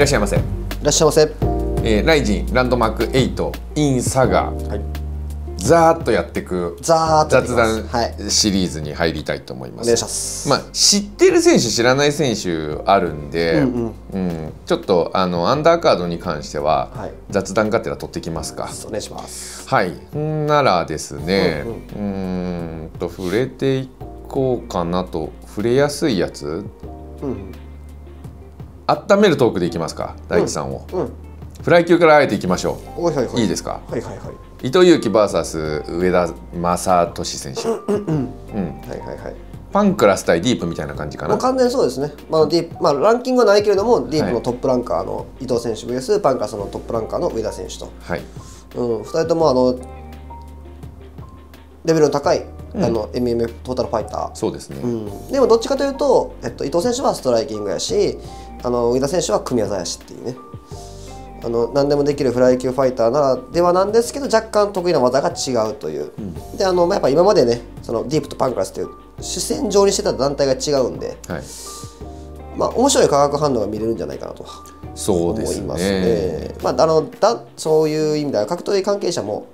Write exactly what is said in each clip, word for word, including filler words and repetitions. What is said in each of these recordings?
らっしゃいませ。いらっしゃいませ。えー、ライジンランドマークエイト in 佐賀、はい、ざーっとやってく雑談シリーズに入りたいと思います。お願いします。まあ知ってる選手知らない選手あるんで、うんうんうん、ちょっとあのアンダーカードに関しては、はい、雑談がてら取ってきますか。お願いします。はい。ならですね、うんうん、うーんと触れていこうかなと触れやすいやつ。うん温めるトークでいきますか、大地さんを、うんうん、フライ級からあえていきましょう。おいはいはい、いいですか。はいはいはい。伊藤有希バーサス上田正俊選手。うんうんうん。はいはいはい。パンクラス対ディープみたいな感じかな。完全にそうですね。まあディープ、まあランキングはないけれども、ディープのトップランカーの伊藤選手 ブイエス パンクラスのトップランカーの上田選手と。はい。うん、二人ともあのレベルの高い。あの エムエムエフ トータルファイター、そうですね、うん、でもどっちかというと、えっと、伊藤選手はストライキングやしあの上田選手は組み技やしっていうねあの何でもできるフライ級ファイターならではなんですけど若干得意な技が違うという、うん、であのやっぱ今までねそのディープとパンクラスという主戦場にしてた団体が違うんで、はい、まあ面白い化学反応が見れるんじゃないかなとそうですね、思いますね。まああのだそういう意味では格闘技関係者も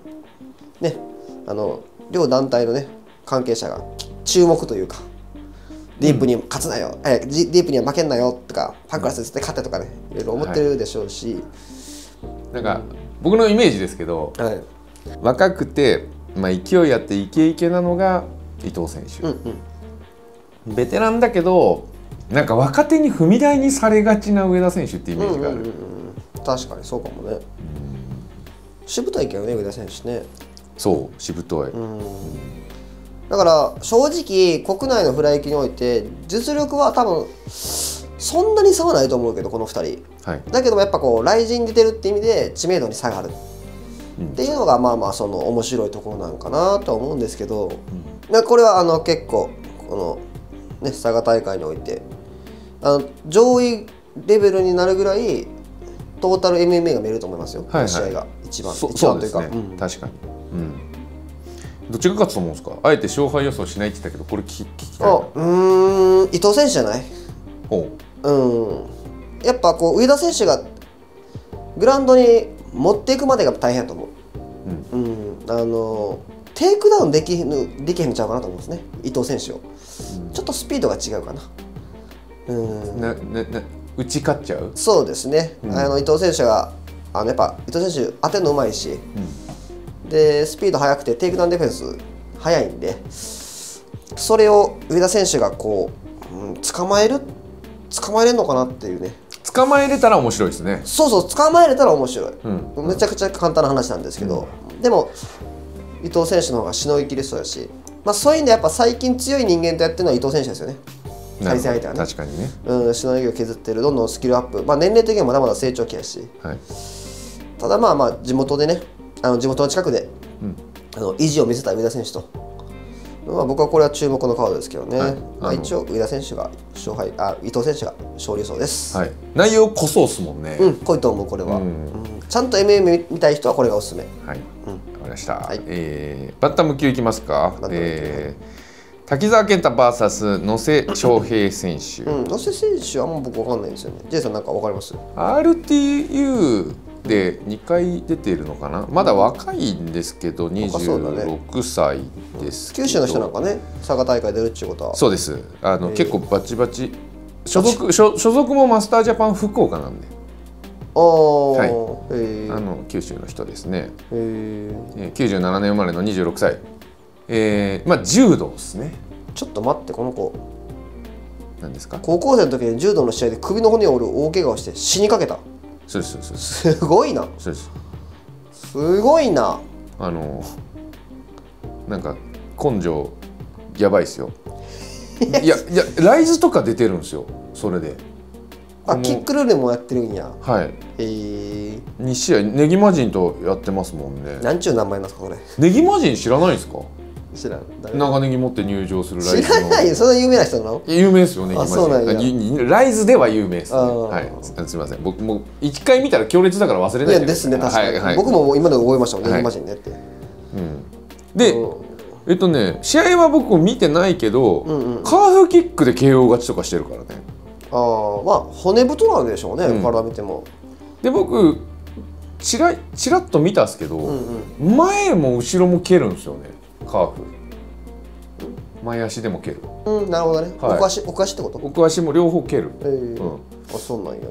ねあの両団体のね関係者が注目というかディープに勝つなよ、うん、えディープには負けんなよとかパンクラスで絶対勝てとかねいろいろ思ってるでしょうし、はい、なんか僕のイメージですけど、はい、若くて、まあ、勢いあってイケイケなのが伊藤選手、うんうん、ベテランだけどなんか若手に踏み台にされがちな上田選手ってイメージがある。うんうんうん、確かにそうかもね。しぶといけどね上田選手ね。そうしぶとい。うんだから正直国内のフライ級において実力は多分そんなに差はないと思うけどこのふたり、はい、だけどもやっぱこう雷神出てるって意味で知名度に差があるっていうのがまあまあその面白いところなんかなとは思うんですけど、うん、これはあの結構この、ね、佐賀大会においてあの上位レベルになるぐらいトータル エムエムエー が見えると思いますよ、はいはい、試合が一番一番というか。うん、確かに、うんどっちが勝つと思うんですか。あえて勝敗予想しないって言ったけどこれ聞きたい。あうん伊藤選手じゃない。おううんやっぱこう上田選手がグラウンドに持っていくまでが大変だと思う、うんうん、あのテイクダウンできぬできへんちゃうかなと思うんですね伊藤選手を、うん、ちょっとスピードが違うかな、うん、ななな打ち勝っちゃう。そうですね、うん、あの伊藤選手があのやっぱ伊藤選手当てるのうまいし、うんでスピード速くてテイクダウンディフェンス速いんでそれを上田選手がこう、うん、捕まえる捕まえれるのかなっていうね。捕まえれたら面白いですね。そうそう捕まえれたら面白い、うん、めちゃくちゃ簡単な話なんですけど、うん、でも伊藤選手の方がしのぎきりそうやし、まあ、そういう意味でやっぱ最近強い人間とやってるのは伊藤選手ですよね。対戦相手はね確かにね、うん、しのぎを削ってるどんどんスキルアップ、まあ、年齢的にもまだまだ成長期やし、はい、ただまあまあ地元でねあの地元の近くで、うん、あの意地を見せた上田選手と、まあ、僕はこれは注目のカードですけどね、はい、まあ一応上田選手が勝敗あ伊藤選手が勝利そうです、はい、内容濃そうですもんね。うん濃いと思うこれは、うんうん、ちゃんと エムエム 見たい人はこれがおすすめ。はい分かりました、はいえー、バッタム級いきますか。滝沢健太 ブイエス 野瀬翔平選手、うん、野瀬選手はもう僕分かんないんですよね。 J さんなんか分かります アールティーユーでにかい出ているのかな。まだ若いんですけどにじゅうろくさいですけど、ね、九州の人なんかね佐賀大会出るっていうことはそうですあの、えー、結構バチバチ所属所属もマスタージャパン福岡なんであ、はいえー、あの九州の人ですね、えー、きゅうじゅうななねん生まれのにじゅうろくさい、えー、まあ柔道ですね。ちょっと待ってこの子なんですか。高校生の時に柔道の試合で首の骨を折る大怪我をして死にかけた。そうですそうです。すごいな。そうです。すごいな。あのなんか根性やばいですよ。いやいやライズとか出てるんですよ。それで。あキックルールもやってるんや。はい。えー、にしあいネギマジンとやってますもんね。なんちゅう名前なんですかこれ。ネギマジン知らないですか。知らん。長ネギ持って入場するライズの。知らないよ。そんな有名な人なの？有名ですよね。あ、そうなんや。ライズでは有名ですね。はい。すみません。僕も一回見たら強烈だから忘れない。いやですね。確かに。はい、僕も今で覚えましたもん。ネギマジンねって。はい、うん。で、えっとね、試合は僕見てないけど、うんうん、カーフキックで ケーオー 勝ちとかしてるからね。ああ、まあ骨太なんでしょうね、うん、から見ても。で僕ちらちらっと見たんですけど、うんうん、前も後ろも蹴るんですよね、カーフ。前足でも蹴る。うん、なるほどね。はい、奥足、奥足ってこと？奥足も両方蹴る。ええー、うん、あ、そうなんや。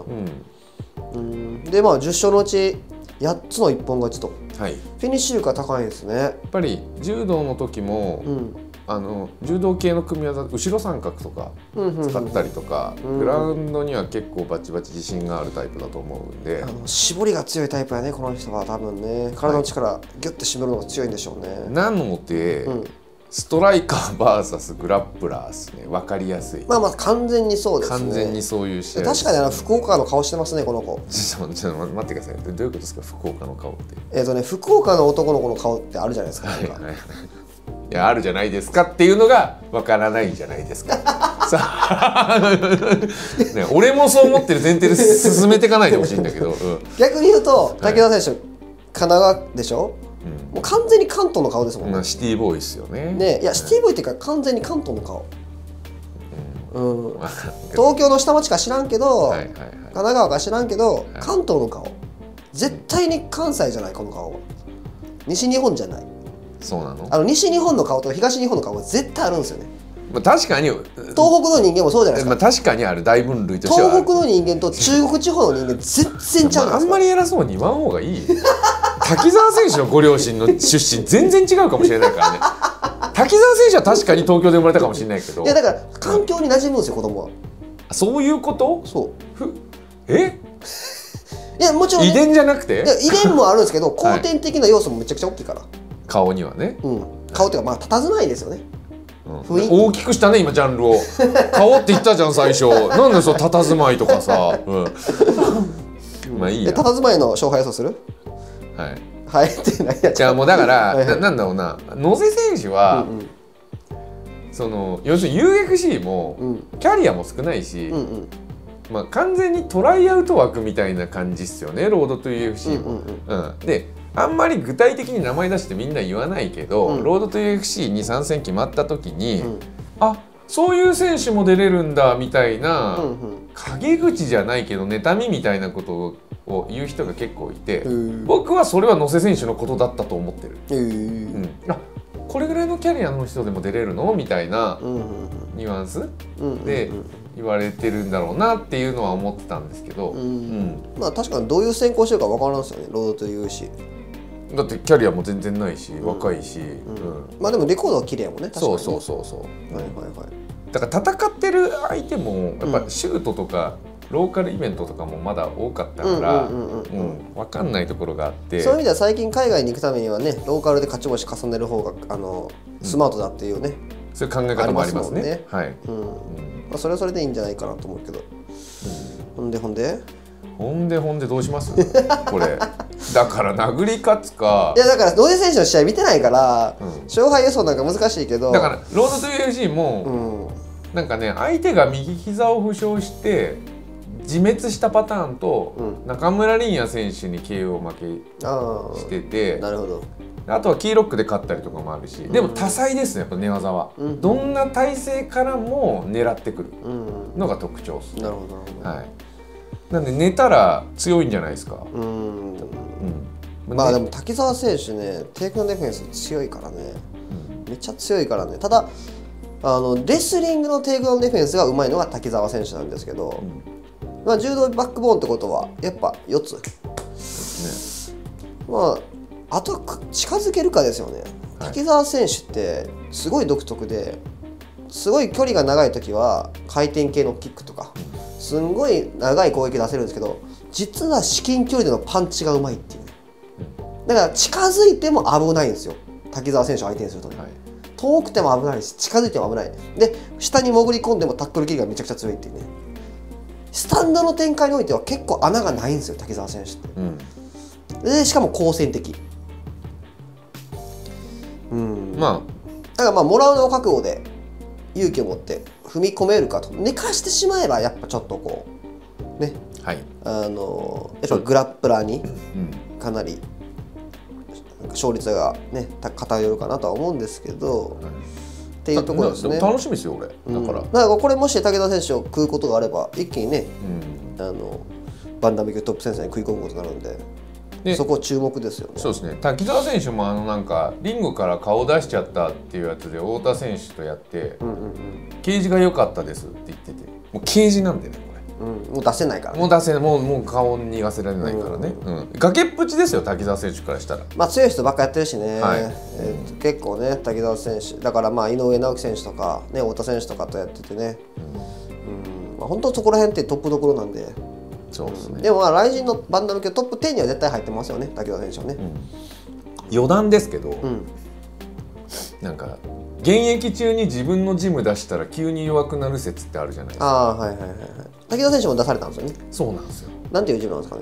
うん、うん、でまあじゅっ勝のうちやっつの一本勝ちと。はい。フィニッシュ力が高いんですね。やっぱり柔道の時も、うん、あの柔道系の組み技、後ろ三角とか使ったりとか、グラウンドには結構バチバチ自信があるタイプだと思うんで、あの絞りが強いタイプやね、この人は多分ね。体の力ギュッて絞るのが強いんでしょうね。はい、なので、うん、ストライカーバーサスグラップラーですね。わかりやすい。まあまあ完全にそうですね。完全にそういう試合、ね。確かにあの福岡の顔してますね、この子。ちょっとちょっと待ってください。どういうことですか、福岡の顔って。えっとね、福岡の男の子の顔ってあるじゃないですか。なんかいや、あるじゃないですかっていうのがわからないんじゃないですか。さあね、俺もそう思ってる前提で進めていかないでほしいんだけど、うん、逆に言うと武田選手、はい、神奈川でしょ、うん、もう完全に関東の顔ですもんね。シティボーイですよね。ね、いやシティボーイっていうか完全に関東の顔、うんうん、東京の下町か知らんけど神奈川か知らんけど、はい、関東の顔、絶対に関西じゃない、この顔は西日本じゃない。そうなの？あの西日本の顔とか東日本の顔は絶対あるんですよね。まあ確かに東北の人間もそうじゃないですか。まあ確かにある、大分類としては。東北の人間と中国地方の人間全然ちゃう。あんまり偉そうに言わん方がいいよ。滝沢選手のご両親の出身全然違うかもしれないからね。滝沢選手は確かに東京で生まれたかもしれないけど。いやだから環境に馴染むんですよ、子供は。そういうこと？そう。ふえ？いやもちろん、ね、遺伝じゃなくて？遺伝もあるんですけど、後天的な要素もめちゃくちゃ大きいから。顔にはね、うん、顔っていうかまあ佇まいですよね、うん、大きくしたね今ジャンルを。顔って言ったじゃん最初。なんでそう佇まいとかさ、うん、まあいいや。佇まいの勝敗予想する？はいはいって何や。じゃあもうだからはい、はい、な, なんだろうな、野瀬選手は、うん、うん、その要するに ユーエフシー も、うん、キャリアも少ないし、うん、うん、まあ完全にトライアウト枠みたいな感じっすよね、ロードと ユーエフシー も。であんまり具体的に名前出してみんな言わないけど、うん、ロードと ユーエフシー に参戦決まった時に、うん、あ、そういう選手も出れるんだみたいな、うん、うん、陰口じゃないけど妬みみたいなことを言う人が結構いて、うん、僕はそれは野瀬選手のことだったと思ってる。うん、うん、あ、これぐらいのキャリアの人でも出れるのみたいなニュアンスで言われてるんだろうなっていうのは思ってたんですけど、まあ確かにどういう選考してるか分からんですよね、ロードと ユーエフシー。だってキャリアも全然ないし、うん、若いし、うんうん、まあでもレコードは綺麗やもんね。確かにね。そうそうそうそう。はいはいはい。だから戦ってる相手もやっぱシュートとか、うん、ローカルイベントとかもまだ多かったから、うん、分かんないところがあって。そういう意味では最近海外に行くためにはね、ローカルで勝ち星重ねる方があのスマートだっていうね、うん。そういう考え方もありますね。はい。うん。まあそれはそれでいいんじゃないかなと思うけど。うん、ほんでほんで。ほんでほんでどうします？これ。だから殴り勝つか。いやだから野瀬選手の試合見てないから、うん、勝敗予想なんか難しいけど。だからロード ユーエフシー も、うん、なんかね、相手が右膝を負傷して自滅したパターンと、うん、中村凛也選手に ケーオー 負けしてて、なるほど。あとはキーロックで勝ったりとかもあるし、でも多彩ですね、やっぱ寝技は。うん、どんな体勢からも狙ってくるのが特徴です、ね。なるほど。はい。なんで寝たら強いんじゃないですか。うん。まあでも滝沢選手ね、テイクのディフェンス強いからね、うん、めっちゃ強いからね。ただあのレスリングのテイクのディフェンスがうまいのが滝沢選手なんですけど、うん、まあ柔道バックボーンってことはやっぱよっつ、ね、まああとは近づけるかですよね、はい、滝沢選手ってすごい独特で、すごい距離が長い時は回転系のキックとか、うん、すんごい長い攻撃出せるんですけど、実は至近距離でのパンチがうまいっていう。だから近づいても危ないんですよ、滝沢選手を相手にするとね、はい、遠くても危ないし近づいても危ないで、下に潜り込んでもタックルキーがめちゃくちゃ強いっていうね。スタンドの展開においては結構穴がないんですよ、滝沢選手って、うん、でしかも好戦的、うん、まあだからまあもらうのを覚悟で勇気を持って踏み込めるかと。寝かしてしまえばやっぱちょっとこうね、はい、あのグラップラーにかなり勝率がね偏るかなとは思うんですけど、っていうところですね。でも楽しみですよ俺、だから、うん、だからこれもし武田選手を食うことがあれば一気にね、うん、あのバンダム級トップ戦線に食い込むことになるんで。そこ注目ですよね。そうですね。滝沢選手もあのなんかリングから顔出しちゃったっていうやつで太田選手とやって「ケージが良かったです」って言ってて、もうケージなんでねこれ、うん、もう出せないから、ね、もう出せない、もうもう顔逃がせられないからね、崖っぷちですよ滝沢選手からしたら。まあ強い人ばっかやってるしね、はい、えー、結構ね滝沢選手だからまあ井上直樹選手とか、ね、太田選手とかとやっててね、うん、うん、まあ、本当そこら辺ってトップどころなんで。そう で, すね、でも、まあ、ライジンのバンダム級トップじゅうには絶対入ってますよね、武田選手はね、うん。余談ですけど、うん、なんか現役中に自分のジム出したら急に弱くなる説ってあるじゃないですか。ああ、はいはいはいはい。武田選手も出されたんですよね。そうなんですよ。なんていうジムなんですか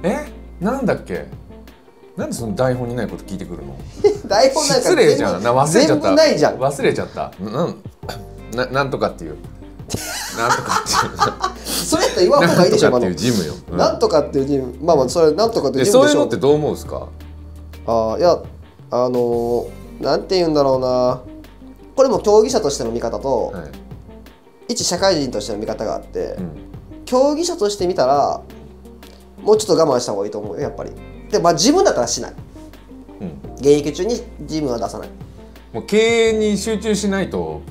ね。え、なんだっけ。なんでその台本にないこと聞いてくるの。台本なんか失礼じゃん。な忘れちゃった。全部ないじゃん。忘れちゃった。な, な, なんとかっていう。なんとかっていう。それって言わんほうがいいでしょ。なんとかっていうジムよ。うん、なんとかっていうジム、まあまあそれなんとかっていうジムでしょ。そういうのってどう思うんですか。ああ、いや、あのー、なんて言うんだろうな。これも競技者としての見方と、はい、一社会人としての見方があって、うん、競技者として見たらもうちょっと我慢した方がいいと思うよやっぱり。で、まあジムだったらしない。うん、現役中にジムは出さない。もう経営に集中しないと。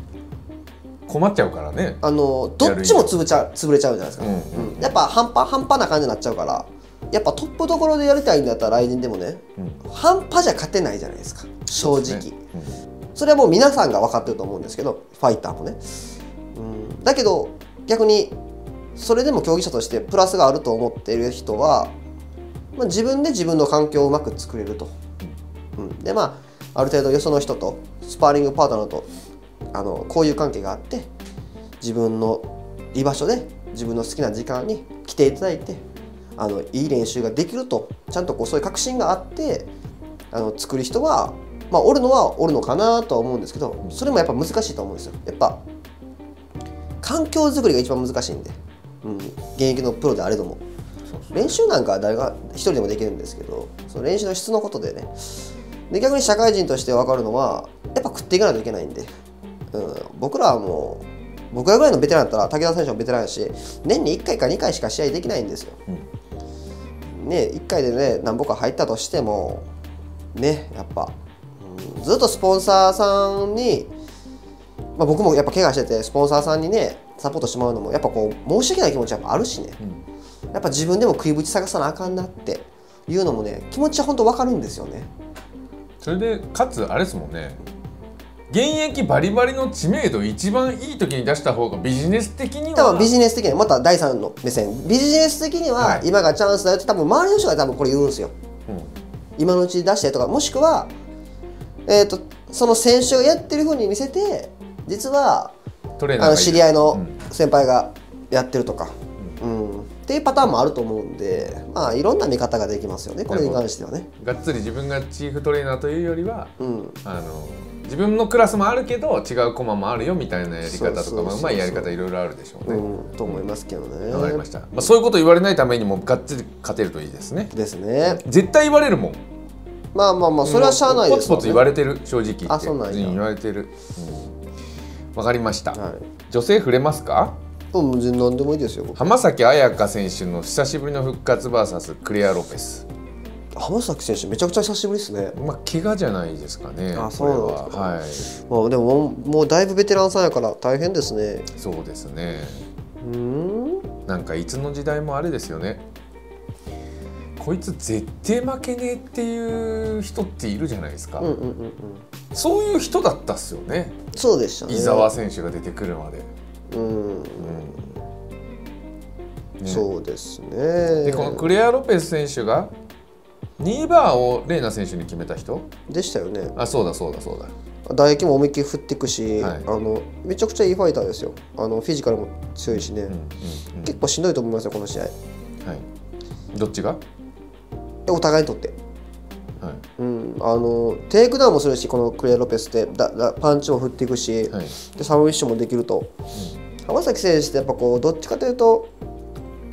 困っちゃうからね。あのどっちも潰ちゃ潰れちゃうじゃないですか。やっぱ半端半端な感じになっちゃうから、やっぱトップどころでやりたいんだったら来年でもね、うん、半端じゃ勝てないじゃないですか正直。 そうですね。うん、それはもう皆さんが分かってると思うんですけど、ファイターもね、うん、だけど逆にそれでも競技者としてプラスがあると思っている人は、まあ、自分で自分の環境をうまく作れると、うんうん、でまあある程度よその人とスパーリングパートナーとあのこういう関係があって、自分の居場所で自分の好きな時間に来ていただいて、あのいい練習ができるとちゃんとこうそういう確信があってあの作る人は、まあ、おるのはおるのかなとは思うんですけど、それもやっぱ難しいと思うんですよ。やっぱ環境づくりが一番難しいんで、うん、現役のプロであれども練習なんかは誰が一人でもできるんですけど、その練習の質のことでね。で逆に社会人として分かるのはやっぱ食っていかないといけないんで。うん、僕らはもう僕らぐらいのベテランだったら武田選手もベテランだし、年にいっかいかにかいしか試合できないんですよ。うん、ね、いっかいでね何本か入ったとしてもね、やっぱ、うん、ずっとスポンサーさんに、まあ、僕もやっぱ怪我しててスポンサーさんにねサポートしてもらうのもやっぱこう申し訳ない気持ちはやっぱあるしね、うん、やっぱ自分でも食いぶち探さなあかんなっていうのもね、気持ちは本当分かるんですよね。それでかつあれですもんね、現役バリバリの知名度一番いい時に出した方がビジネス的には、多分ビジネス的にはまただいさんの目線、ビジネス的には今がチャンスだよって多分周りの人が多分これ言うんですよ、うん、今のうちに出してとか、もしくは、えー、とその選手がやってるふうに見せて、実はトレーナーあの知り合いの先輩がやってるとか、うんうん、っていうパターンもあると思うんで、まあいろんな見方ができますよねこれに関してはね。がっつり自分がチーフトレーナーというよりは、うん、あの自分のクラスもあるけど違うコマもあるよみたいなやり方とか、うまいやり方いろいろあるでしょうね、うん、と思いますけどね。わかりました、まあ、そういうこと言われないためにもがっつり勝てるといいですね。ですね。絶対言われるもん。まあまあまあそれはしゃあないですよね。ポツポツ言われてる、正直言って。あ、そうなんや。言われてる。わかりました、はい、女性触れますか。うん、何でもいいですよ。浜崎彩香選手の久しぶりの復活 ブイエス クレア・ロペス。浜崎選手めちゃくちゃ久しぶりですね。まあ怪我じゃないですかね。あ、そうなんですか。はい。まあでももうだいぶベテランさんやから大変ですね。そうですね。うん。なんかいつの時代もあれですよね。こいつ絶対負けねえっていう人っているじゃないですか。そういう人だったっすよね。そうでしたね。伊沢選手が出てくるまで。うん。うんね、そうですね。でこのクレア・ロペス選手がニーバーをレイナ選手に決めた人でしたよね。あ、そうだそうだそうだ。打撃も思いっきり振っていくし、はい、あのめちゃくちゃいいファイターですよ。あのフィジカルも強いしね、結構しんどいと思いますよこの試合。はい、どっちがお互いにとって、はい、うん、あのテイクダウンもするし、このクレア・ロペスってだだパンチも振っていくし、はい、でサムウィッシュもできると、うん、浜崎選手ってやっぱこうどっちかというと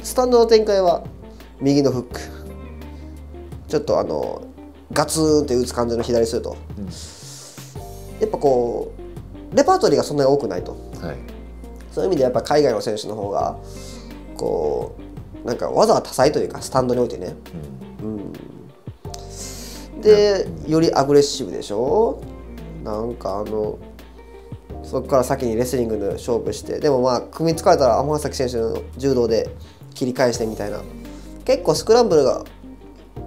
スタンドの展開は右のフック、ちょっとあのガツンって打つ感じの左すると、うん、やっぱこうレパートリーがそんなに多くないと、はい、そういう意味でやっぱ海外の選手の方がこうなんか技が多彩というかスタンドにおいてね、うんうん、でよりアグレッシブでしょ。なんかあのそこから先にレスリングで勝負して、でもまあ組みつかれたら天崎選手の柔道で切り返してみたいな、結構スクランブルが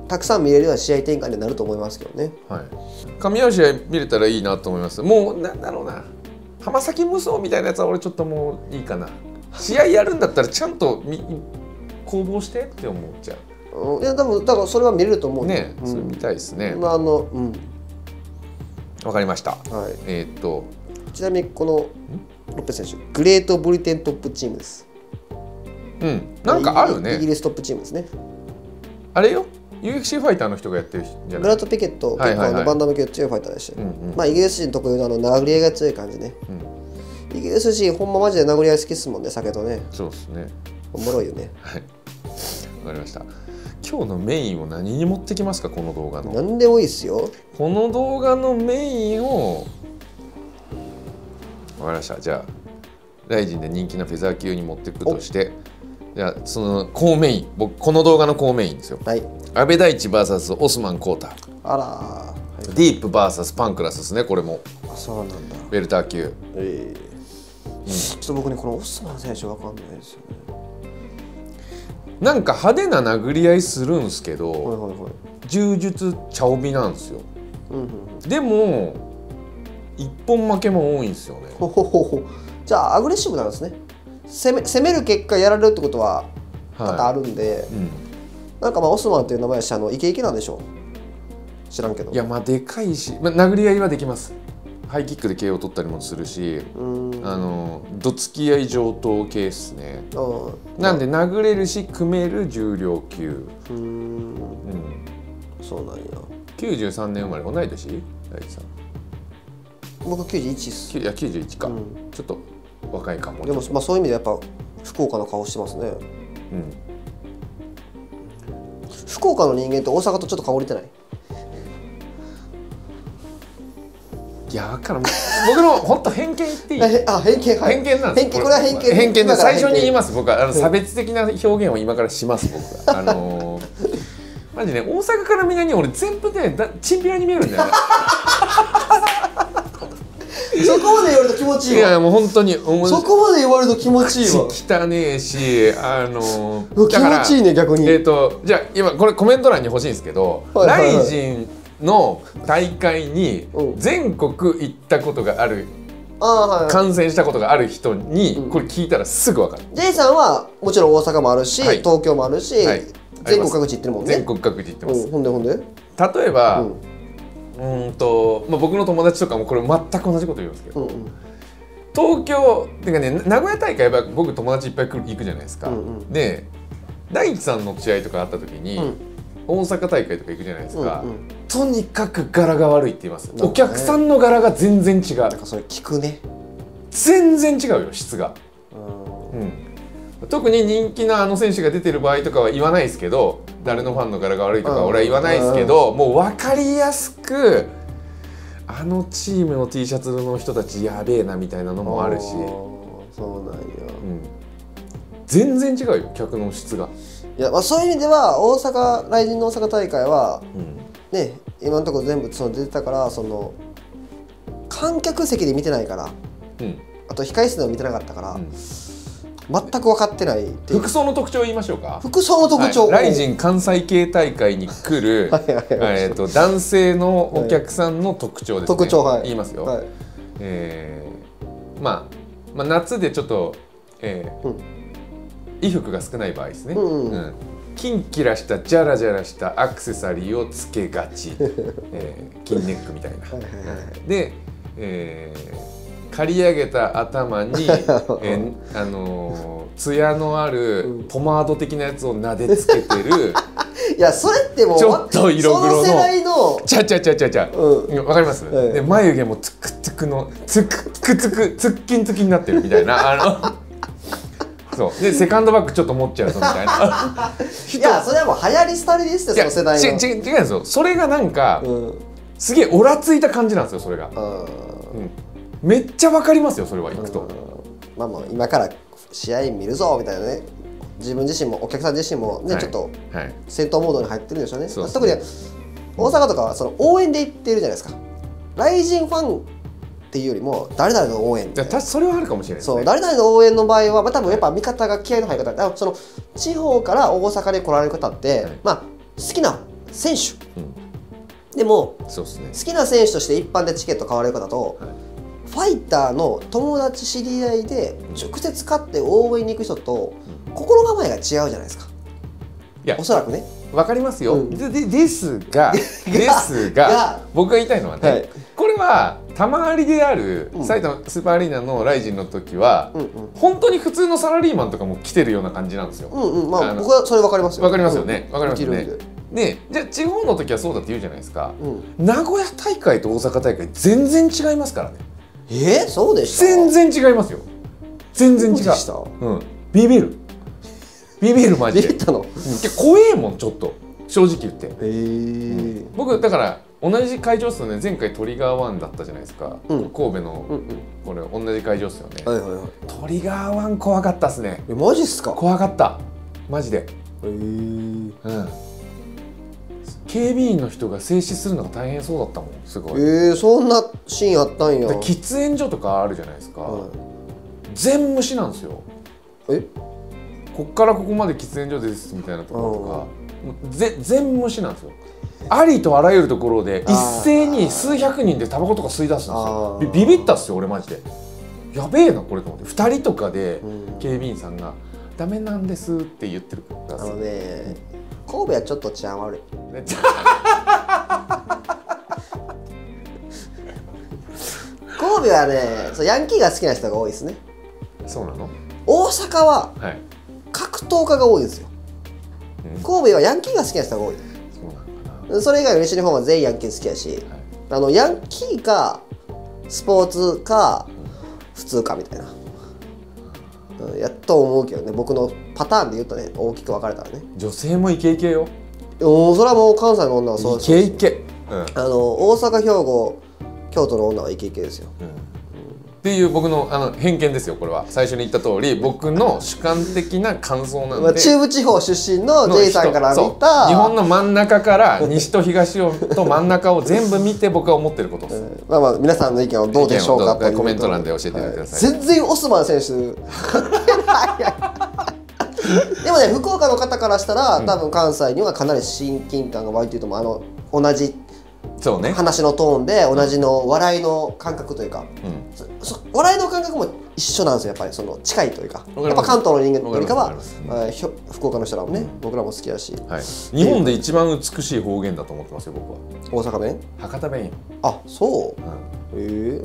たくさん見れるような試合展開になると思いますけどね。はい、噛み合う試合見れたらいいなと思います。もうなんだろうな、浜崎無双みたいなやつは俺ちょっともういいかな。試合やるんだったらちゃんと攻防してって思っちゃう。うん、いや多分だからそれは見れると思うね。それ見たいですね。まああのうん。わかりました。はい。えっと。ちなみにこのロペス選手、グレートブリテントップチームです。うん、なんかあるね。イギリストップチームですね。あれよ、ユーエフシー ファイターの人がやってるじゃない。ブラッド・ピケット、結構あのバンダム級強いファイターでした。まあイギリス人特有のあの殴り合いが強い感じね。うん、イギリス人ほんまマジで殴り合い好きですもんね、酒とね。そうですね。おもろいよね。はい。わかりました。今日のメインを何に持ってきますか、この動画の。何でもいいですよ。この動画のメインを。わかりました。じゃあライジンで人気なフェザー級に持っていくとして、じゃあその好メイン、僕この動画の好メインですよ。はい。阿部大地 ブイエス オスマンコータ。あら、はい。ディープ ブイエス パンクラスですね、これも。あ、そうなんだ。ウェルター級。ええー。うん、ちょっと僕ねこのオスマン選手わかんないですよね。なんか派手な殴り合いするんですけど、はいはいはい、柔術茶帯なんですよ。うんうん、でも一本負けも多いんですよね。ほほほほ。じゃあアグレッシブなんですね。攻め、攻める結果やられるってことは多々あるんで、はい、うん、なんかまあオスマンという名前はしあのイケイケなんでしょう。知らんけど。いやまあでかいし、まあ、殴り合いはできます。ハイキックで ケーオー 取ったりもするし、あのどつき合い上等系ですね。なんで殴れるし組める重量級。うん。そうなんや。きゅうじゅうさんねん生まれ、同い年？大地さん。僕きゅうじゅういちです。いやきゅうじゅういちか。うん、ちょっと若いかも。でもまあそういう意味でやっぱ福岡の顔してますね。うん。福岡の人間って大阪とちょっと顔似てない？いや分からん、僕の本当偏見言っていい？あ、偏見、はい、偏見なんです。これは偏見です。偏見で最初に言います。僕はあの差別的な表現を今からします。僕はあのー、マジね、大阪から南俺全部ねチンピラに見えるんだよね。そこまで言われると気持ちいいわ。いやもう本当にそこまで言われると気持ちいいわ。汚ねえし、あのー、気持ちいいね逆に。えっとじゃあ今これコメント欄に欲しいんですけど、ライジンの大会に全国行ったことがある、感染したことがある人にこれ聞いたらすぐ分かる。ジェイさんはもちろん大阪もあるし、東京もあるし、全国各地行ってるもんね。全国各地行ってます。ほんでほんで例えばうんと僕の友達とかもこれ全く同じこと言うんですけど、東京っていうかね、名古屋大会は僕友達いっぱい行くじゃないですか。で大地さんの試合とかあった時に大阪大会とか行くじゃないですか。とにかく柄が悪いって言います、ね、お客さんの柄が全然違う。なんかそれ聞くね。全然違うよ質が。うん、特に人気なあの選手が出てる場合とかは言わないですけど、誰のファンの柄が悪いとか俺は言わないですけど、もう分かりやすくあのチームの T シャツの人たちやべえなみたいなのもあるし。そうなんや、うん、全然違うよ客の質が。いや、まあ、そういう意味では大阪ライジンの大阪大会は、うん、ね、今のところ全部その出てたから、その観客席で見てないから、うん、あと控え室でも見てなかったから、うん、全く分かってないっていう。服装の特徴言いましょうか。服装の特徴、はい、ライジン関西系大会に来る男性のお客さんの特徴ですね。特徴、はい、言いますよ、はい、えーまあ、まあ夏でちょっと、えーうん、衣服が少ない場合ですね。キンキラしたジャラジャラしたアクセサリーをつけがち、えー、金ネックみたいなで、えー、刈り上げた頭に、えー、あのツ、ー、ヤのあるポマード的なやつをなでつけてる。いやそれってもうちょっと色黒の世代のちゃちゃちゃちゃちゃ、うん、わかります、はい、で眉毛もつくつくのつくつくつくつっきんつきになってるみたいな。あのそうでセカンドバッグちょっと持っちゃうぞみたいな。いやそれはもう流行り廃りですよ、その世代の。違うんですよ、それがなんか、うん、すげえオラついた感じなんですよそれが。うん、めっちゃ分かりますよ、それは行くと。まあまあ今から試合見るぞみたいなね、自分自身もお客さん自身もね、はい、ちょっと戦闘モードに入ってるんでしょうね。はい、特に大阪とかはその応援で行ってるじゃないですか。雷神ファンっていうよりも誰々の応援、じゃあそれはあるかもしれないですね。そう、誰々の応援の場合は、まあ、多分やっぱ見方が気合いの入り方、その地方から大阪に来られる方って、はい、まあ好きな選手、うん、でもそうですね、好きな選手として一般でチケット買われる方と、はい、ファイターの友達知り合いで直接買って応援に行く人と、うん、心構えが違うじゃないですか。いやおそらくね、わかりますよ、うん、で, で, ですがですが僕が言いたいのはね、はい、これは賜りである埼玉スーパーアリーナのライジンの時は、うん、本当に普通のサラリーマンとかも来てるような感じなんですよ。僕はそれ分かりますよ。分かりますよね。分かりますよね。でじゃあ地方の時はそうだって言うじゃないですか、うん、名古屋大会と大阪大会全然違いますからね。えー、そうでした？全然違いますよ。全然違う。そうでした？うん、ビビるビビるマジで。ビビったの？怖えもんちょっと正直言って。えーうん、僕だから同じ会場っすよね。前回トリガーワンだったじゃないですか、うん、神戸の、うん、これ同じ会場っすよね。トリガーワン怖かったっすね。えマジっすか？怖かったマジで。えーうん、警備員の人が制止するのが大変そうだったもんすごい。えー、そんなシーンあったんや。喫煙所とかあるじゃないですか、はい、全無視なんですよ。えこっからここまで喫煙所ですみたいなところとか、もうぜ全無視なんですよ。ありとあらゆるところで一斉に数百人でタバコとか吸い出すんですよ。ビビったっすよ俺マジで。やべえなこれと思って。ふたりとかで警備員さんが「ダメなんです」って言ってるから。あのね神戸はちょっと治安悪い。神戸はねそうヤンキーが好きな人が多いですね。そうなの？大阪は格闘家が多いんですよ。神戸はヤンキーが好きな人が多い。それ以外の西日本は全員ヤンキー好きやし、はい、あのヤンキーかスポーツか普通かみたいな、うん、やっと思うけどね。僕のパターンで言うとね大きく分かれたらね、女性もイケイケよ。おそれはもう関西の女はそうですよ。イケイケ、うん、あの大阪兵庫京都の女はイケイケですよ、うんうん、っていう僕の、あの偏見ですよこれは。最初に言った通り僕の主観的な感想なんで中部地方出身の ジェイ さんから見た日本の真ん中から西と東をと真ん中を全部見て僕は思ってることです。まあまあ皆さんの意見はどうでしょうかというコメント欄で教えてください。全然オスマン選手でもね福岡の方からしたら多分関西にはかなり親近感が湧いてると思う。あの同じそうね、話のトーンで同じの笑いの感覚というか、うん、そ笑いの感覚も一緒なんですよ。やっぱりその近いというか、やっぱ関東の人間よりかは、えー、福岡の人らもね、うん、僕らも好きやし、はい、日本で一番美しい方言だと思ってますよ僕は。大阪弁博多弁。あそう、うん、え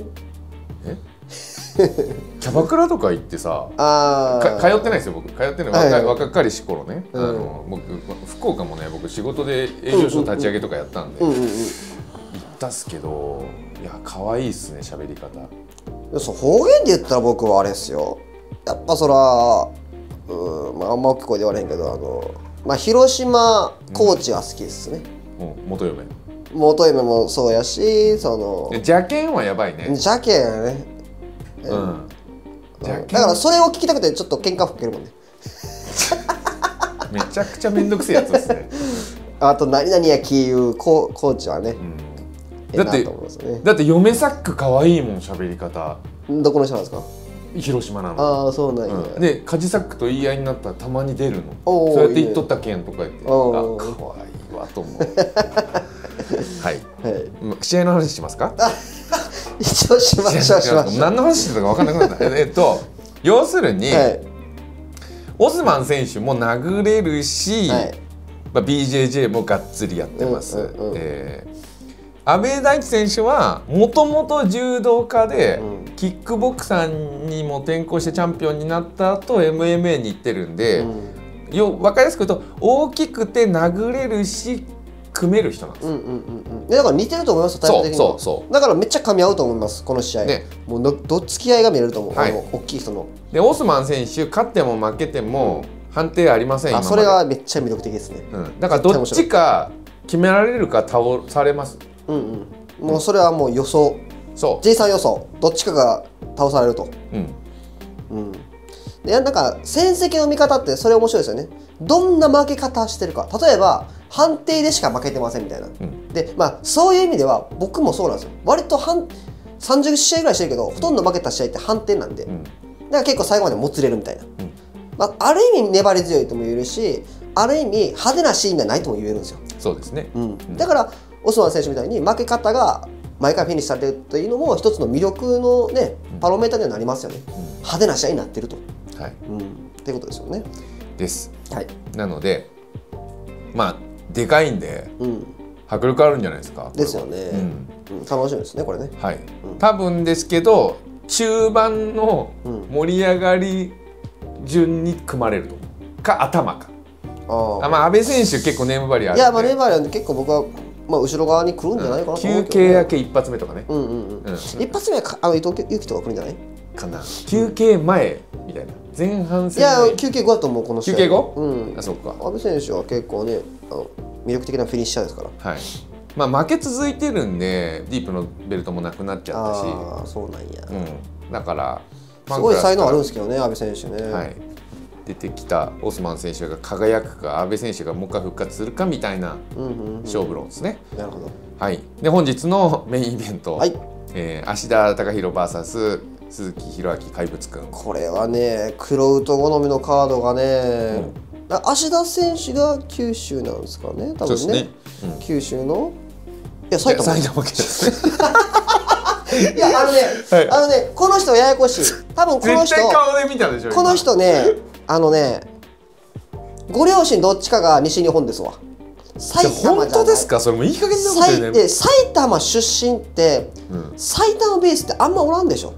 ー、えキャバクラとか行ってさあ通ってないですよ僕。通ってない、はい、若, 若かりし頃ね、うん、あの僕福岡もね僕仕事で営業所立ち上げとかやったんで。出すけど、いや可愛いですね喋り方。そう方言で言ったら僕はあれですよ。やっぱそら、うん、まあ、あんま大きい声で言われへんけど、あのまあ広島高知は好きですね。うんうん、元嫁。元嫁もそうやし、その邪険はやばいね。邪険やね。うん。だからそれを聞きたくてちょっと喧嘩吹けるもんね。めちゃくちゃ面倒くせえやつですね。あと何々やきいうこ高知はね。うん、だって、だって嫁サック可愛いもん喋り方。どこの人なんですか？広島なの。ああそうなんや、うん、でカジサックと言い合いになったらたまに出るの。そうやって言っとったけんとか言って、あ可愛いわと思う。はい、はい、試合の話しますか？一応しましょうしましょう。何の話してたか分かんなくなった。えっと要するに、はい、オスマン選手も殴れるし、はい、まあ、ビージェージェー もがっつりやってます。えー阿部大地選手はもともと柔道家で、うん、キックボクサーにも転向してチャンピオンになった後 エムエムエー に行ってるんで、うん、よ分かりやすく言うと大きくて殴れるし組める人なんです。うんうんうん、だから似てると思いますタイプ的に。そうそうそう、だからめっちゃ噛み合うと思いますこの試合、ね、もうのどっつき合いが見れると思う、はい、大きい人の。でオスマン選手勝っても負けても判定ありません、うん、あそれはめっちゃ魅力的ですね、うん、だからどっちか決められるか倒されます。うんうん、もうそれはもう予想、そう、J さん予想どっちかが倒されると。うん、うん、でなんか戦績の見方ってそれ面白いですよね。どんな負け方してるか、例えば判定でしか負けてませんみたいな、うん、でまあそういう意味では僕もそうなんですよ。割と半さんじゅう試合ぐらいしてるけどほとんど負けた試合って判定なんで、うん、だから結構最後までもつれるみたいな、うん、まあ、ある意味粘り強いとも言えるし、ある意味派手なシーンがないとも言えるんですよ。そうですね、うん、だからオスマン選手みたいに負け方が毎回フィニッシュされるというのも一つの魅力のねパロメーターにはなりますよね、うん、派手な試合になってると、はい、うん、っていうことですよね。です、はい、なのでまあでかいんで、うん、迫力あるんじゃないですか。ですよね、うんうん、楽しみですねこれね、はい、うん、多分ですけど中盤の盛り上がり順に組まれるとか頭か、あ、まあ、安倍選手結構ネームバリアあるんで、いや、まあ、ネームバリア結構僕は、まあ、後ろ側に来るんじゃないかなと思うけど、ね、休憩明け一発目とかね、一発目はあの伊藤有希とか来るんじゃないかな、休憩前みたいな、前半戦、いや休憩後だと思うこの試合、休憩後、うん、あ、そうか、安倍選手は結構ねあの魅力的なフィニッシャーですから、はい、まあ、負け続いてるんでディープのベルトもなくなっちゃったし、ああそうなんや、うん、だからすごい才能あるんですけどね安倍選手ね、はい、出てきたオスマン選手が輝くか、安倍選手がもう一回復活するかみたいな勝負論ですね。なるほど、はい、で本日のメインイベント、はい、えー、芦田貴弘 ブイエス 鈴木宏明怪物くん、これはね玄人好みのカードがね、うん、芦田選手が九州なんですかね多分 ね, ね、うん、九州の、いや埼玉県ですねいやあのね、はい、あのねこの人はややこしい、多分この人顔で見たでしょ、この人ねあのねご両親どっちかが西日本ですわ。埼玉じゃない。本当ですか、それもいい加減なこと言うね。埼玉出身って、うん、埼玉ベースってあんまおらんでしょ。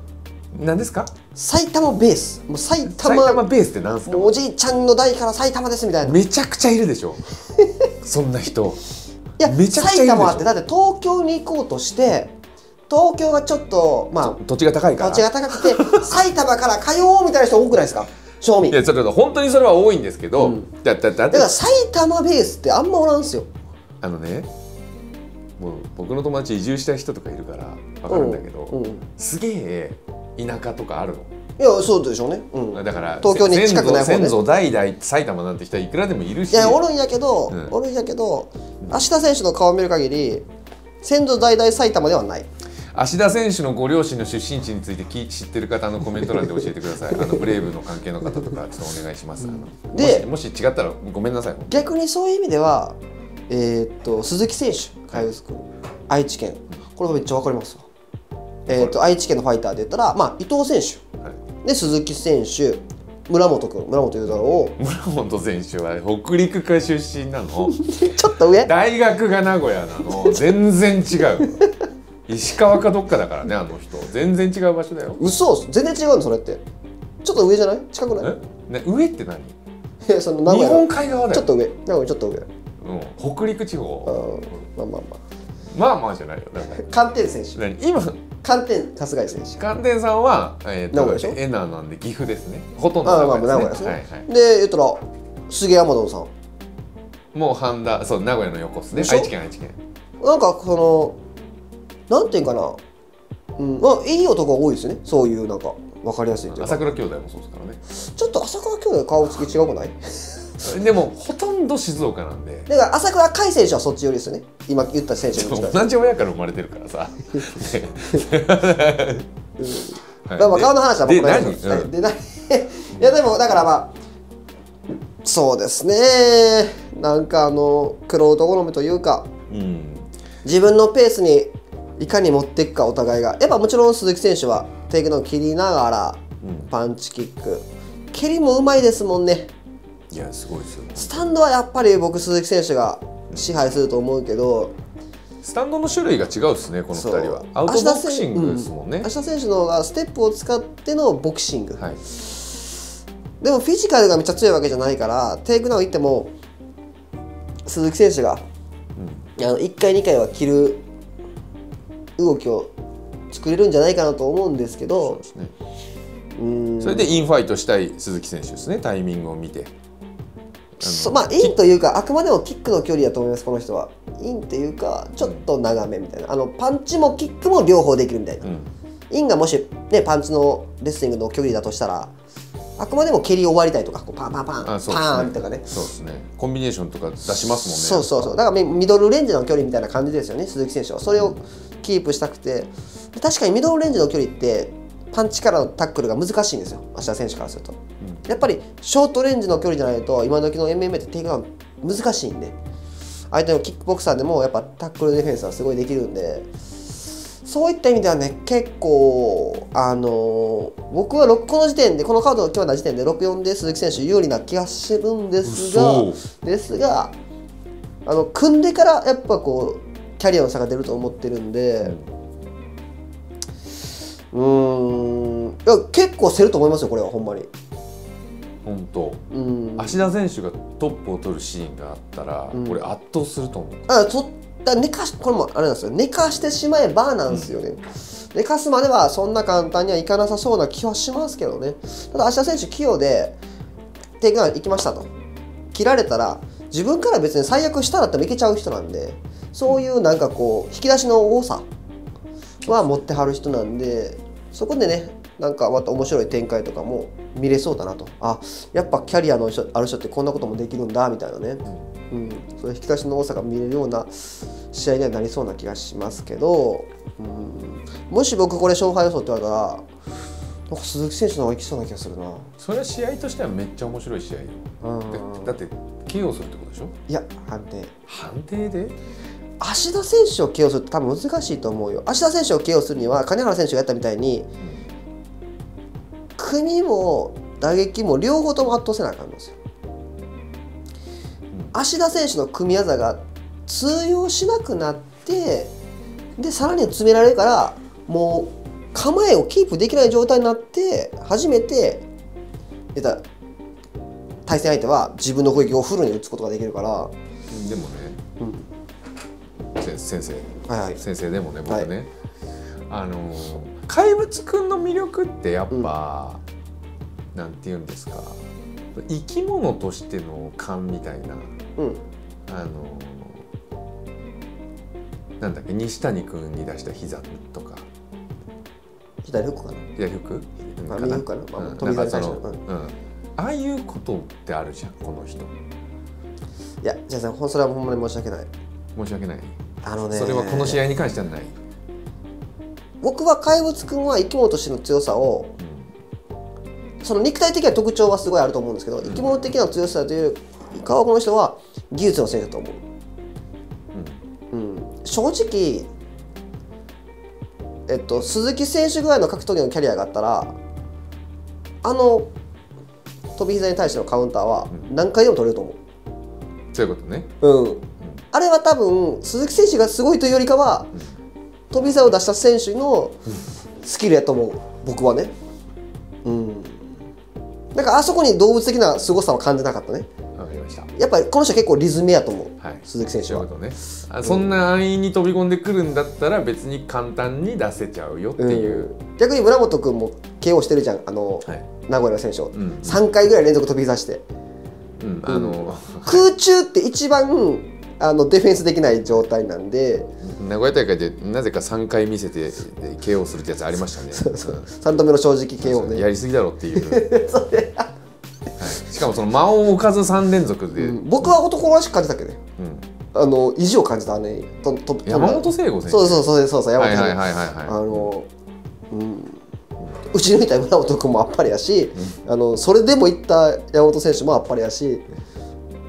なんですか？埼玉ベース、もう埼玉、埼玉ベースってなんですか？おじいちゃんの代から埼玉ですみたいな。めちゃくちゃいるでしょ。そんな人。いや、めちゃくちゃいるでしょ。埼玉ってだって東京に行こうとして。東京がちょっとまあ土地が高いから、土地が高くて埼玉から通おうみたいな人多くないですか？正味。いやちょっと本当にそれは多いんですけど、うん、だだだから埼玉ベースってあんまおらんすよ。あのね、もう僕の友達移住した人とかいるからわかるんだけど、うんうん、すげえ田舎とかあるの。いやそうでしょうね。うん、だから東京に近くない方で、先祖代々埼玉なんて人はいくらでもいるし。いやおるんやけど、うん、おるんやけど、芦田選手の顔を見る限り先祖代々埼玉ではない。芦田選手のご両親の出身地について知ってる方のコメント欄で教えてください。あのブレイブの関係の方とかちょっとお願いします。で、もし違ったらごめんなさい。逆にそういう意味では、えー、っと鈴木選手、怪物君、愛知県、これがめっちゃわかりますわ。えー、っと愛知県のファイターで言ったら、まあ伊藤選手、はい、で鈴木選手、村本君、村本言うだろう。村本選手は北陸か出身なの？ちょっと上？大学が名古屋なの。全然違う。石川かどっかだからね、あの人全然違う場所だよ。嘘、全然違うのそれって。ちょっと上じゃない？近くない？ね、上って何？え、その名古屋、日本海側だよ。ちょっと上、名古屋ちょっと上、うん、北陸地方、まあまあまあまあまあじゃないよ。寒天選手、何今寒天、春日井選手、寒天さんはえっとエナなんで岐阜ですね、ほとんど名古屋ですね。で言ったら杉山堂さんもう半田、そう名古屋の横ですね。愛知県、愛知県、なんかそのなんていうかな、うん、まあいい男が多いですね。そういうなんかわかりやすいというか。朝倉兄弟もそうですからね。ちょっと朝倉兄弟顔つき違くない？でもほとんど静岡なんで。だから朝倉海選手はそっち寄りですね。今言った選手の。同じ親から生まれてるからさ。まあ顔の話は僕ないです。で何？いやでもだからまあそうですね。なんかあの黒男好みというか、うん、自分のペースに。いかに持っていくかお互いが。やっぱもちろん鈴木選手はテイクダウン切りながら、うん、パンチキック蹴りもうまいですもんね。いやすごいですよ、ね、スタンドはやっぱり僕鈴木選手が支配すると思うけど、スタンドの種類が違うですねこのふたりは。アウトボクシングですもんね。芦田選手の方がステップを使ってのボクシング、はい、でもフィジカルがめっちゃ強いわけじゃないから、テイクダウンいっても鈴木選手が、うん、あのいっかいにかいは切る動きを作れるんじゃないかなと思うんですけど、 そうですね、それでインファイトしたい鈴木選手ですね、タイミングを見て。まあインというかあくまでもキックの距離だと思いますこの人は。インというかちょっと長めみたいな、あのパンチもキックも両方できるみたいな、うん、インがもし、ね、パンチのレスリングの距離だとしたらあくまでも蹴り終わりたいとかこうパンパンパンパーンとかね、そうですね、コンビネーションとか出しますもんね。そうそうそう、だからミドルレンジの距離みたいな感じですよね、鈴木選手は。それをキープしたくて、確かにミドルレンジの距離ってパンチからのタックルが難しいんですよ、芦田選手からすると、うん、やっぱりショートレンジの距離じゃないと今時の エムエムエー ってテイクダウン難しいんで、相手のキックボクサーでもやっぱタックルディフェンスはすごいできるんで、そういった意味ではね、結構あのー、僕はこの時点でこのカードの決まった時点で ろくたいよん で鈴木選手有利な気がするんですがですがあの組んでからやっぱこうキャリアの差が出ると思ってるんで、うん、いや結構競ると思いますよ、これはほんまに。本当、うん、芦田選手がトップを取るシーンがあったら、うん、これ圧倒すると思う。あ、とった寝かし、これもあれなんですよ、寝かしてしまえばなんですよね、うん、寝かすまではそんな簡単にはいかなさそうな気はしますけどね。ただ芦田選手器用でテイクダウン行きましたと切られたら自分から別に最悪したらってもいけちゃう人なんで、そういうなんかこう引き出しの多さは持ってはる人なんで、そこでねなんかまた面白い展開とかも見れそうだなと、あ、やっぱキャリアのある人ってこんなこともできるんだみたいなね、うん、そういう引き出しの多さが見れるような試合にはなりそうな気がしますけど、うん、もし僕これ勝敗予想って言われたらなんか鈴木選手の方がいきそうな気がするな。それは試合としてはめっちゃ面白い試合よ。だってケーオーするってことでしょ。いや判定、判定で芦田選手を ケーオー するって多分難しいと思うよ。芦田選手を ケーオー するには金原選手がやったみたいに、うん、組も打撃も両方とも圧倒せなあかんんですよ。芦田選手の組み技が通用しなくなって、でさらに詰められるからもう構えをキープできない状態になって、初めてえた対戦相手は自分の攻撃をフルに打つことができるから。でもね、うん、先生、はい、はい、先生でもね僕ね、はい、あの怪物くんの魅力ってやっぱ、うん、なんていうんですか、生き物としての勘みたいな、うん、あのなんだっけ、西谷くんに出した膝とか左フックかな、左フックかな、右フックかな、飛び出しの、うん、ああいうことってあるじゃんこの人。いやじゃあさん、それはほんまに申し訳ない、申し訳ない、あのね、それはこの試合に関してはない。僕は怪物くんは生き物としての強さを、その肉体的な特徴はすごいあると思うんですけど、生き物的な強さというよりかはこの人は技術の選手だと思う、うんうん、正直、えっと、鈴木選手ぐらいの格闘技のキャリアがあったらあの飛び膝に対してのカウンターは何回でも取れると思う。そういうことね、うんうん、あれは多分鈴木選手がすごいというよりかは、うん、飛び座を出した選手のスキルやと思う僕はね、うん、だからあそこに動物的な凄さは感じなかったね。わかりました。やっぱりこの人結構リズムやと思う、はい、鈴木選手は。そういうことね、あ、うん、そんな安易に飛び込んでくるんだったら別に簡単に出せちゃうよっていう、うん、逆に村本君も ケーオー してるじゃん、あの、はい、名古屋の選手を、うん、さんかいぐらい連続飛び座して、うん、あの空中って一番あのディフェンスできない状態なんで、名古屋大会でなぜかさんかい見せて ケーオー するってやつありましたね。さんどめの正直 ケーオー ね、やりすぎだろっていうそれ、はい、しかもその間を置かずさんれんぞくで、うん、僕は男らしく感じたっけね、うん、あの意地を感じたね、とと山本聖吾選手、そうそうそうそうそう、山本聖吾、打ち抜いた村本君もあっぱれやし、うん、あのそれでもいった山本選手もあっぱれやし、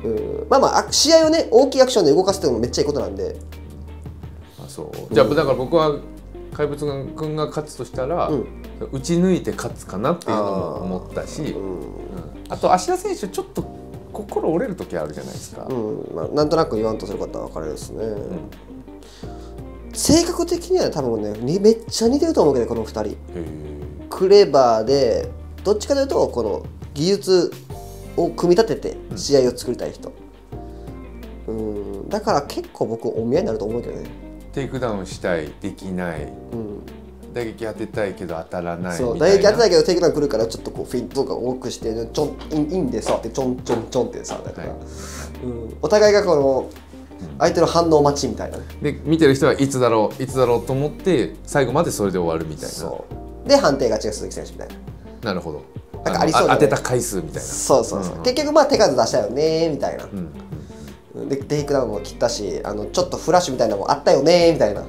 うん、まあまあ試合をね大きいアクションで動かすっていうのもめっちゃいいことなんで。あ、そう。じゃあ、うん、だから僕は怪物くんが勝つとしたら、うん、打ち抜いて勝つかなっていうのも思ったし、うんうん、あと芦田選手ちょっと心折れる時あるじゃないですか、うん、まあ、なんとなく言わんとする方は分かれですね、うん、性格的には多分ねめっちゃ似てると思うけどこのふたりクレバーで、どっちかというとこの技術を組み立てて試合を作りたい人、うん、うんだから結構僕お見合いになると思うけどね。テイクダウンしたい、できない、うん、打撃当てたいけど当たらない、そう、打撃当てたいけどテイクダウン来るからちょっとこうフェイントとか多くしてちょんインでさってちょんちょんちょんってさ、だから、はい、うん、お互いがこの相手の反応待ちみたいなね。で見てる人はいつだろういつだろうと思って最後までそれで終わるみたいな。そうで判定勝ちが鈴木選手みたいな。なるほど。なんかありそうだね、当てた回数みたいな。そうそうそう、うん、うん、結局まあ手数出したよねみたいな、うん、でテイクダウンも切ったし、あのちょっとフラッシュみたいなのもあったよねみたいな、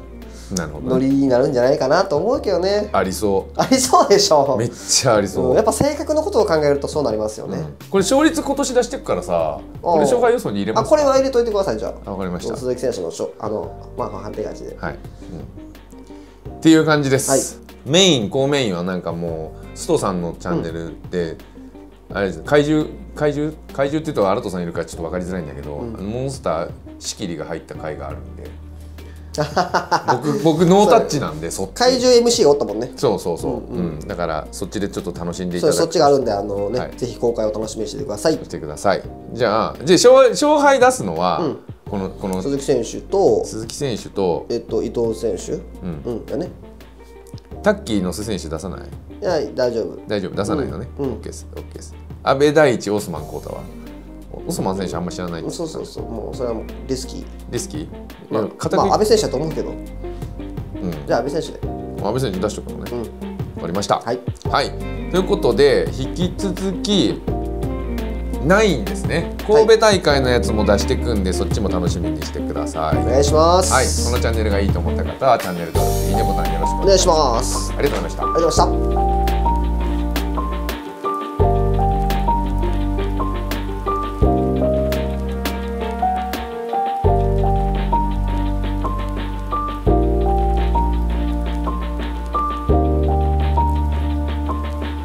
なるほど、ね、ノリになるんじゃないかなと思うけどね。ありそう、ありそうでしょ。めっちゃありそう、うん、やっぱ性格のことを考えるとそうなりますよね、うん、これ勝率今年出していくからさ、これ勝敗予想に入れますか。あ、これは入れといてください。じゃあ分かりました。鈴木選手のしょあの、まあ、判定勝ちで、はい、うん、っていう感じです、はい、メインコーメインはなんかもう須藤さんのチャンネルで、うん、あれです、怪獣怪獣怪獣っていうと新藤さんいるからちょっと分かりづらいんだけど、うん、モンスター仕切りが入った回があるんで僕, 僕ノータッチなんで、そっち怪獣 エムシー おったもんね。そうそうそう、だからそっちでちょっと楽しんでいただく。 そ, そっちがあるんで、あのね、はい、ぜひ公開を楽しみにしてください。してください。じゃあじゃあ勝敗出すのは、うん、このこの鈴木選手と鈴木選手とえっと伊藤選手、うん、うんだね。タッキーの須選手出さない？いや大丈夫大丈夫、出さないのね。オッケーです、オッケーです。阿部大一、オスマンコータはオスマン選手あんま知らない。そうそうそう、もうそれはもうリスキーリスキー。まあ阿部選手だと思うけど、じゃあ阿部選手で阿部選手出しとくのね。わかりました。はいはいということで引き続きないんですね。神戸大会のやつも出していくんで、そっちも楽しみにしてください。お願いします。はい、このチャンネルがいいと思った方はチャンネル登録、いいねボタンよろしくお願いします。ありがとうございました。ありがとうございました。